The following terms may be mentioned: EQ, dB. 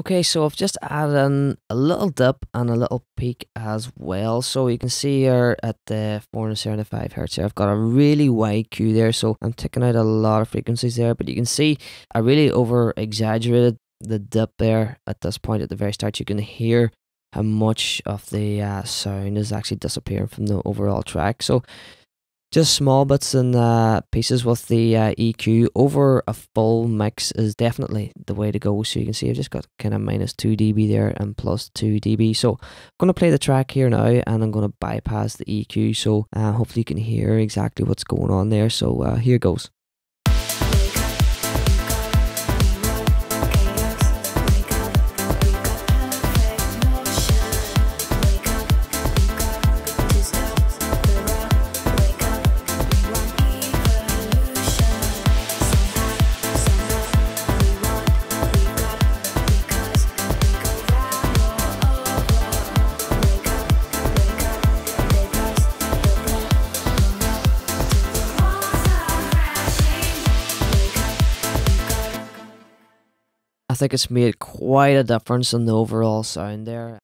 Okay, so I've just added a little dip and a little peak as well. So you can see here at the 475 hertz here, I've got a really wide Q there. So I'm taking out a lot of frequencies there, but you can see I really over exaggerated the dip there at this point at the very start. You can hear how much of the sound is actually disappearing from the overall track. So just small bits and pieces with the EQ over a full mix is definitely the way to go. So you can see I've just got kind of minus 2 dB there and plus 2 dB. So I'm going to play the track here now and I'm going to bypass the EQ. So hopefully you can hear exactly what's going on there. So here goes. I think it's made quite a difference in the overall sound there.